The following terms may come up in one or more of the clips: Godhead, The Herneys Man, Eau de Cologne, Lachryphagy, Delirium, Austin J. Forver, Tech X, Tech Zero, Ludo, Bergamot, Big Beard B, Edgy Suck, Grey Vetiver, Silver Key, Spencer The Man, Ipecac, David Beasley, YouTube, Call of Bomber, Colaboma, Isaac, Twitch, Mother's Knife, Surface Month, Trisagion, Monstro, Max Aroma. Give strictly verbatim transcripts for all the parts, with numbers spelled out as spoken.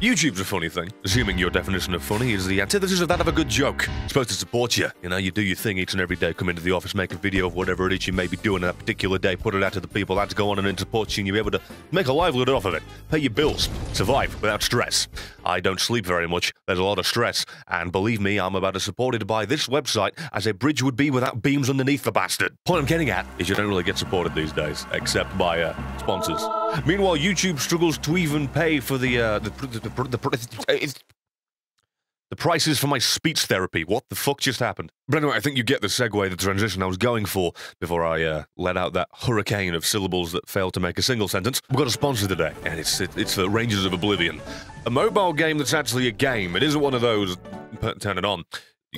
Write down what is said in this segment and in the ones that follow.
YouTube's a funny thing. Assuming your definition of funny is the antithesis of that of a good joke. It's supposed to support you. You know, you do your thing each and every day. Come into the office, make a video of whatever it is you may be doing that particular day. Put it out to the people that go on and then support you, and you're able to make a livelihood off of it. Pay your bills. Survive without stress. I don't sleep very much. There's a lot of stress. And believe me, I'm about as supported by this website as a bridge would be without beams underneath the bastard. Point I'm getting at is you don't really get supported these days, except by uh, sponsors. Meanwhile, YouTube struggles to even pay for the... Uh, the, the The, the, the prices for my speech therapy. What the fuck just happened? But anyway, I think you get the segue, the transition I was going for before I uh, let out that hurricane of syllables that failed to make a single sentence. We've got a sponsor today, and it's it, it's the Rangers of Oblivion, a mobile game that's actually a game. It isn't one of those turn it on.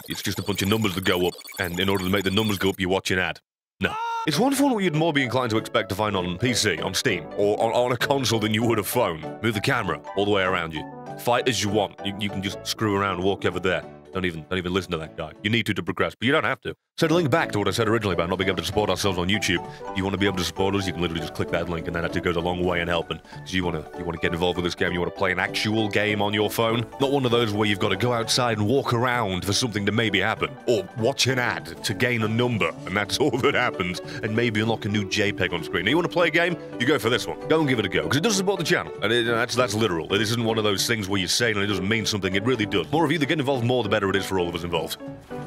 It's just a bunch of numbers that go up, and in order to make the numbers go up, you watch an ad. No. It's one form you'd more be inclined to expect to find on P C, on Steam, or on, on a console than you would a phone. Move the camera all the way around you. Fight as you want. You, you can just screw around, walk over there. Don't even, don't even listen to that guy. You need to to progress, but you don't have to. So to link back to what I said originally about not being able to support ourselves on YouTube, if you want to be able to support us, you can literally just click that link, and that actually goes a long way in helping. Because you want to, you want to get involved with this game, you want to play an actual game on your phone. Not one of those where you've got to go outside and walk around for something to maybe happen, or watch an ad to gain a number, and that's all that happens, and maybe unlock a new JPEG on screen. Now you want to play a game? You go for this one. Go and give it a go, because it does support the channel, and it, that's, that's literal. This isn't one of those things where you say it and it doesn't mean something, it really does. More of you that get involved, more the better it is for all of us involved.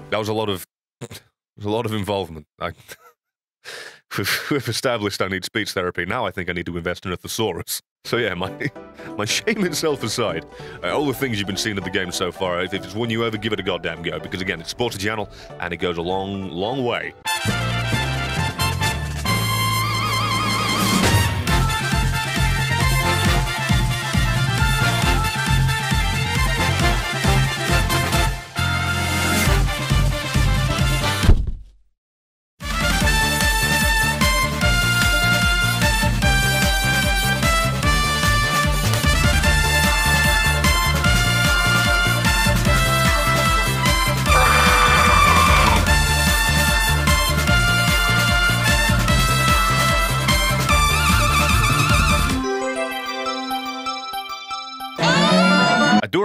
That was a lot of was a lot of involvement. I, we've, we've established I need speech therapy. Now I think I need to invest in a thesaurus. So yeah, my my shame itself aside, uh, all the things you've been seeing of the game so far, if it's won you over, give it a goddamn go, because again, it's supports the channel and it goes a long, long way.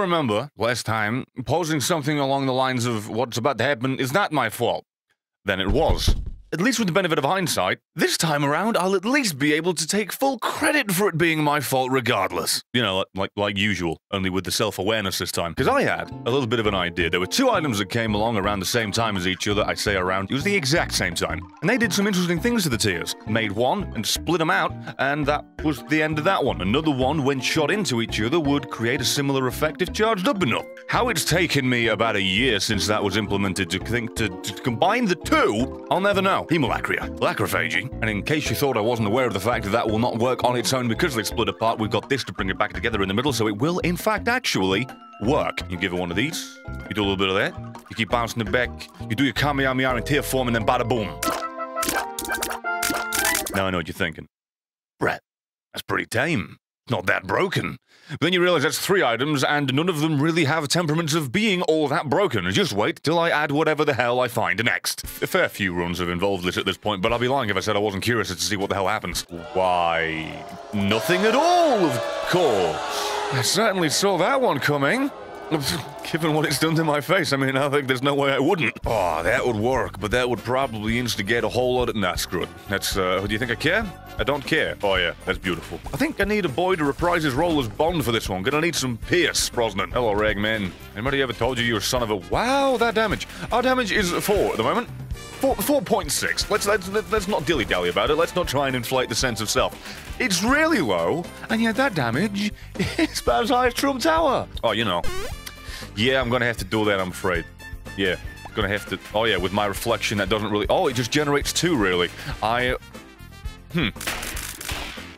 Remember last time posing something along the lines of what's about to happen is not my fault. Then it was. At least with the benefit of hindsight, this time around I'll at least be able to take full credit for it being my fault regardless. You know, like like, like usual, only with the self-awareness this time. Because I had a little bit of an idea. There were two items that came along around the same time as each other. I say around, it was the exact same time. And they did some interesting things to the tiers. Made one and split them out, and that was the end of that one. Another one, when shot into each other, would create a similar effect if charged up enough. How it's taken me about a year since that was implemented to think to, to combine the two, I'll never know. Haemolachria, Lachryphagy, and in case you thought I wasn't aware of the fact that that will not work on its own because they split apart, we've got this to bring it back together in the middle, so it will, in fact, actually work. You give it one of these, you do a little bit of that, you keep bouncing it back, you do your Kamehameha in tear form, and then bada boom. Now I know what you're thinking. Brett, that's pretty tame. Not that broken. But then you realize that's three items, and none of them really have temperaments of being all that broken. Just wait till I add whatever the hell I find next. A fair few runs have involved this at this point, but I'd be lying if I said I wasn't curious to see what the hell happens. Why, nothing at all, of course. I certainly saw that one coming. Given what it's done to my face, I mean, I think there's no way I wouldn't. Oh, that would work, but that would probably instigate a whole lot of... Nah, screw it. That's, uh, do you think I care? I don't care. Oh, yeah, that's beautiful. I think I need a boy to reprise his role as Bond for this one. Gonna need some Pierce Brosnan. Hello, Ragman. Anybody ever told you you're a son of a... Wow, that damage. Our damage is four at the moment. four point six. Let's, let's, let's not dilly-dally about it. Let's not try and inflate the sense of self. It's really low, and yet that damage is about as high as Trump Tower. Oh, you know. Yeah, I'm gonna have to do that, I'm afraid. Yeah, gonna have to... Oh, yeah, with my reflection, that doesn't really... Oh, it just generates two, really. I... Hmm.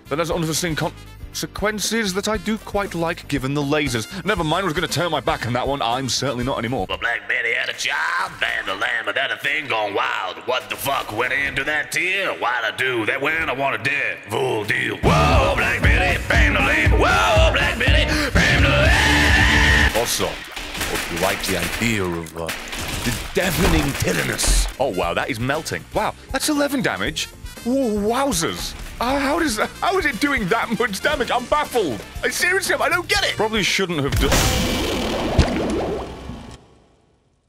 That has unforeseen consequences that I do quite like, given the lasers. Never mind, I was gonna turn my back on that one. I'm certainly not anymore. But Black Betty had a child, Bam the Lamb, and that a thing gone wild. What the fuck went into that tier? Why'd I do that when I wanted dead? Full deal. Whoa, Black Betty, Bam the Lamb. Whoa, Black Betty, Bam the Lamb. Also, hope you like the idea of, uh, the deafening titanus. Oh, wow, that is melting. Wow, that's eleven damage. Whoa, wowzers. Uh, how does how is it doing that much damage? I'm baffled. I seriously, I don't get it. Probably shouldn't have done.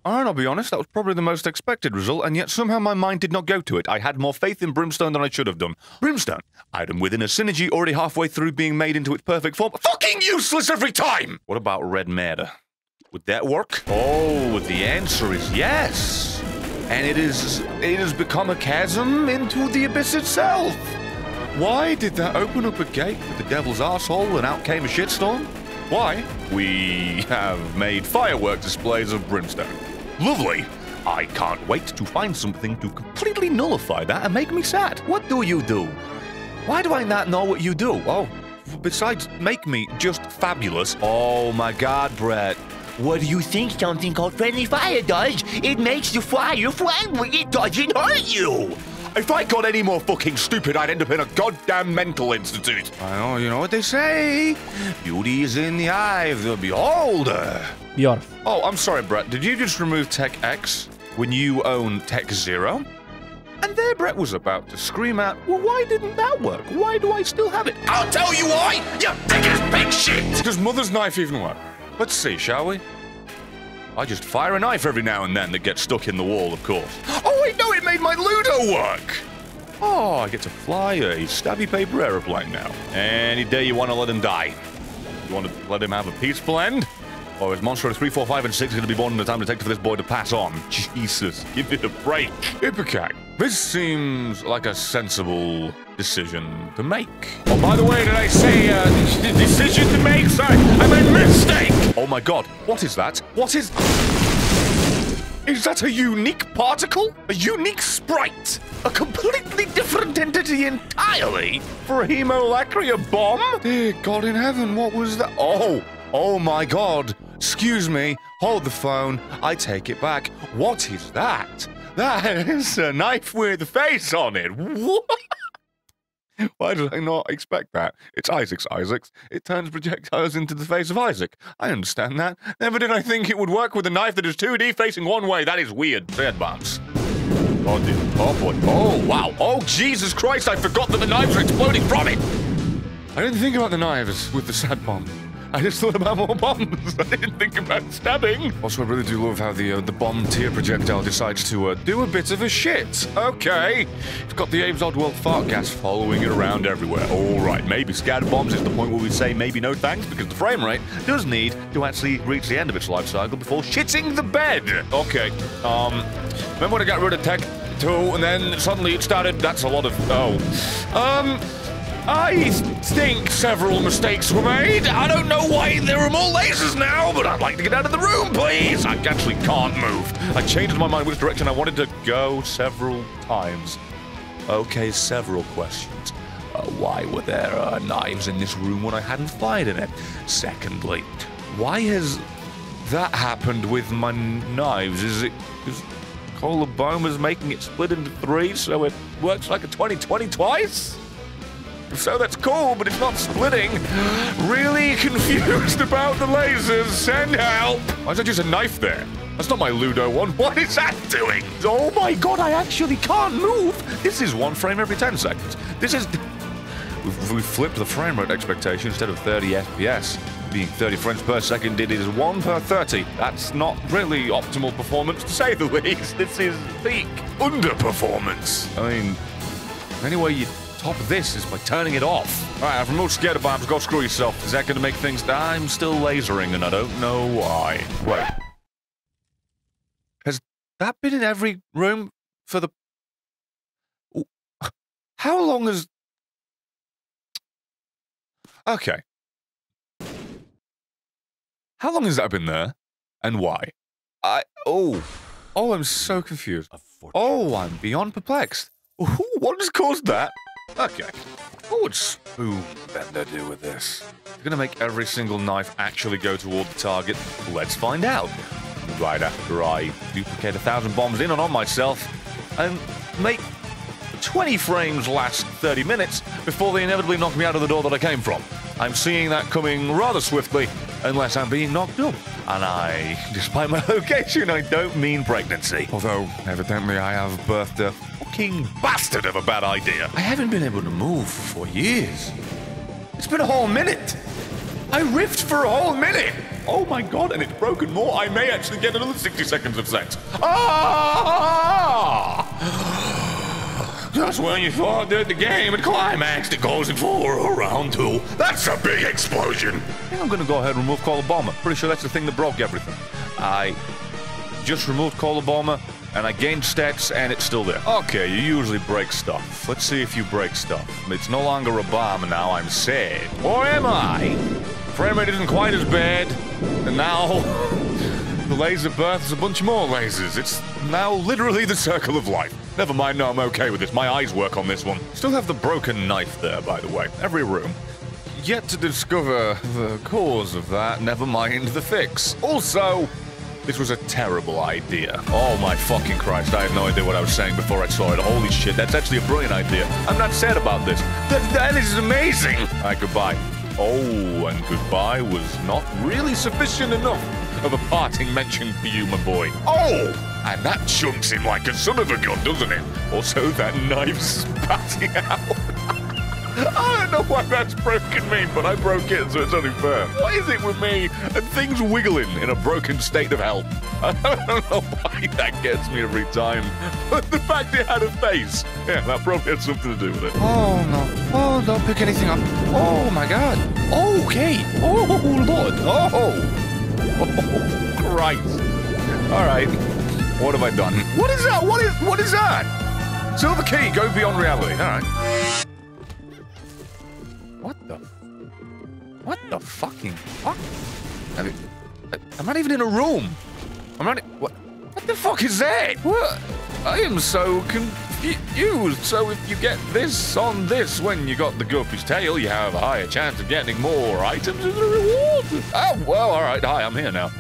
And I'll be honest, that was probably the most expected result, and yet somehow my mind did not go to it. I had more faith in Brimstone than I should have done. Brimstone, item within a synergy already halfway through being made into its perfect form. Fucking useless every time. What about Red Matter? Would that work? Oh, the answer is yes. And it is it has become a chasm into the abyss itself. Why did that open up a gate with the devil's arsehole and out came a shitstorm? Why? We have made firework displays of brimstone. Lovely. I can't wait to find something to completely nullify that and make me sad. What do you do? Why do I not know what you do? Oh, besides make me just fabulous. Oh my God, Brett. What do you think something called friendly fire does? It makes you fly, you fly, it doesn't hurt you. If I got any more fucking stupid, I'd end up in a goddamn mental institute. I know, you know what they say. Beauty is in the eye of the beholder. Bjorf. Oh, I'm sorry, Brett. Did you just remove Tech X when you own Tech Zero? And there Brett was about to scream out, well, why didn't that work? Why do I still have it? I'll tell you why, you biggest big shit. Does Mother's Knife even work? Let's see, shall we? I just fire a knife every now and then that gets stuck in the wall, of course. Oh, wait, no, it made my Ludo work! Oh, I get to fly a stabby paper aeroplane now. Any day you want to let him die. You want to let him have a peaceful end? Or is Monstro three, four, five, and six going to be born in the time to take for this boy to pass on? Jesus, give it a break. Ipecac, this seems like a sensible decision to make. Oh, by the way, did I say uh, decision to make? Sorry, I made a mistake! Oh my God, what is that? What is... Is that a unique particle? A unique sprite? A completely different entity entirely? For a Haemolachria bomb? Dear God in heaven, what was that? Oh, oh my God. Excuse me, hold the phone, I take it back. What is that? That is a knife with a face on it. What? Why did I not expect that? It's Isaac's Isaac's. It turns projectiles into the face of Isaac. I understand that. Never did I think it would work with a knife that is two D facing one way. That is weird. They advance. Oh, dear. Oh, boy. Oh, wow. Oh, Jesus Christ. I forgot that the knives are exploding from it. I didn't think about the knives with the sad bomb. I just thought about more bombs. I didn't think about stabbing. Also, I really do love how the uh, the bomb tier projectile decides to uh, do a bit of a shit. Okay. It's got the Abe's Oddworld fart gas following it around everywhere. All right, maybe scatter bombs is the point where we say maybe no thanks, because the frame rate does need to actually reach the end of its life cycle before shitting the bed. Okay. Um, remember when I got rid of Tech two and then suddenly it started? That's a lot of... Oh. Um... I think several mistakes were made. I don't know why there are more lasers now, but I'd like to get out of the room, please. I actually can't move. I changed my mind which direction I wanted to go several times. Okay, several questions. Uh, why were there uh, knives in this room when I hadn't fired in it? Secondly, why has that happened with my knives? Is it... Is Colaboma's making it split into three so it works like a twenty twenty twice? So that's cool, but it's not splitting. Really confused about the lasers. Send help. Why is that just a knife there? That's not my Ludo one. What is that doing? Oh my God, I actually can't move. This is one frame every ten seconds. This is... We've, we've flipped the frame rate expectation instead of thirty F P S. Being thirty frames per second, it is one per thirty. That's not really optimal performance, to say the least. This is peak underperformance. I mean, anyway, you... Top of this is by turning it off. All right, I've removed scatter bombs. Go screw yourself. Is that going to make things? I'm still lasering, and I don't know why. Wait, has that been in every room for the? How long has? Okay. How long has that been there, and why? I oh, oh, I'm so confused. Oh, I'm beyond perplexed. Ooh, what has caused that? Okay. What would Spoonbender do with this? We're gonna make every single knife actually go toward the target. Let's find out. Right after I duplicate a thousand bombs in and on myself and make twenty frames last thirty minutes before they inevitably knock me out of the door that I came from. I'm seeing that coming rather swiftly, unless I'm being knocked up. And I, despite my location, I don't mean pregnancy. Although, evidently I have birthed a fucking bastard of a bad idea. I haven't been able to move for years. It's been a whole minute. I riffed for a whole minute. Oh my god, and it's broken more. I may actually get another sixty seconds of sex. Ah! Just when you thought that the game had climaxed, it goes in for round two. That's a big explosion. I think I'm going to go ahead and remove Call of Bomber. Pretty sure that's the thing that broke everything. I just removed Call of Bomber, and I gained stats, and it's still there. Okay, you usually break stuff. Let's see if you break stuff. It's no longer a bomb now, I'm sad. Or am I? Frame rate isn't quite as bad, and now the laser births a bunch more lasers. It's now literally the circle of life. Never mind, no, I'm okay with this. My eyes work on this one. Still have the broken knife there, by the way. Every room. Yet to discover the cause of that, never mind the fix. Also, this was a terrible idea. Oh my fucking Christ, I had no idea what I was saying before I saw it. Holy shit, that's actually a brilliant idea. I'm not sad about this. That, that is amazing! Alright, goodbye. Oh, and goodbye was not really sufficient enough of a parting mention for you, my boy. Oh! And that chunks him like a son of a gun, doesn't it? Also, that knife's spatting out. I don't know why that's broken me, but I broke it, so it's only fair. What is it with me and things wiggling in a broken state of health? I don't know why that gets me every time, but the fact it had a face, yeah, that probably had something to do with it. Oh, no. Oh, don't pick anything up. Oh, my God. Okay. Oh, Lord. Oh. Oh, Christ. All right. What have I done? What is that? What is, what is that? Silver Key, go beyond reality. All right. What the? What the fucking fuck? I mean, I'm not even in a room. I'm not. What? What the fuck is that? What? I am so confused. So if you get this on this when you got the goofy's tail, you have a higher chance of getting more items as a reward. Oh well, all right. Hi, I'm here now.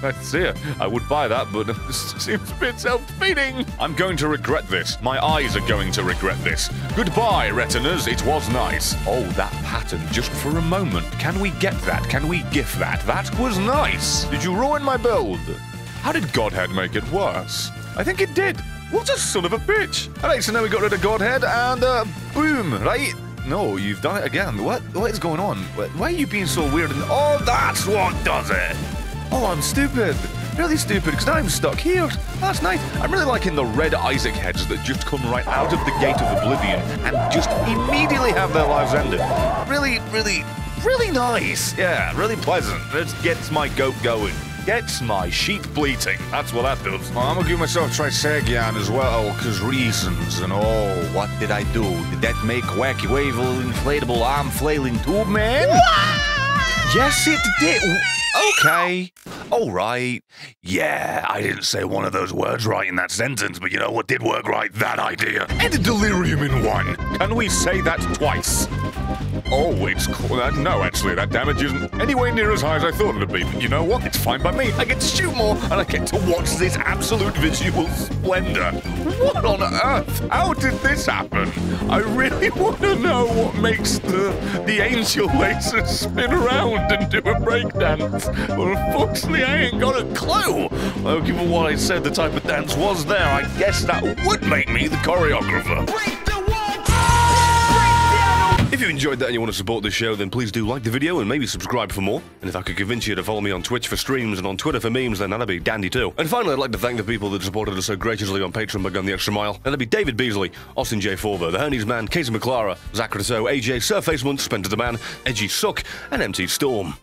That's it. I would buy that, but it seems a bit self-defeating. I'm going to regret this. My eyes are going to regret this. Goodbye, retinas. It was nice. Oh, that pattern just for a moment. Can we get that? Can we gif that? That was nice. Did you ruin my build? How did Godhead make it worse? I think it did. What a son of a bitch. All right, so now we got rid of Godhead and uh, boom, right? No, you've done it again. What? What is going on? Why are you being so weird? And oh, that's what does it! Oh, I'm stupid. Really stupid, because now I'm stuck here. Last night, I'm really liking the red Isaac heads that just come right out of the gate of Oblivion and just immediately have their lives ended. Really, really, really nice. Yeah, really pleasant. It gets my goat going. Gets my sheep bleating. That's what that does. Well, I'm gonna give myself Trisagion as well, because reasons and all. What did I do? Did that make wacky wavel inflatable arm flailing tube man? What? Yes, it did. Okay. All right. Yeah, I didn't say one of those words right in that sentence, but you know what did work right? That idea. And a delirium in one. Can we say that twice? Oh, it's cool. That, no, actually, that damage isn't anywhere near as high as I thought it would be. But you know what? It's fine by me. I get to shoot more, and I get to watch this absolute visual splendor. What on earth? How did this happen? I really want to know what makes the, the angel lasers spin around and do a breakdance. Well, unfortunately, I ain't got a clue. Well, given what I said the type of dance was there, I guess that would make me the choreographer. Break the If you enjoyed that and you want to support this show, then please do like the video and maybe subscribe for more. And if I could convince you to follow me on Twitch for streams and on Twitter for memes, then that'd be dandy too. And finally, I'd like to thank the people that supported us so graciously on Patreon by going the extra mile. That'd be David Beasley, Austin J. Forver, The Herneys Man, Casey McLara, Zach Russo, A J, Surface Month, Spencer The Man, Edgy Suck, and M T Storm.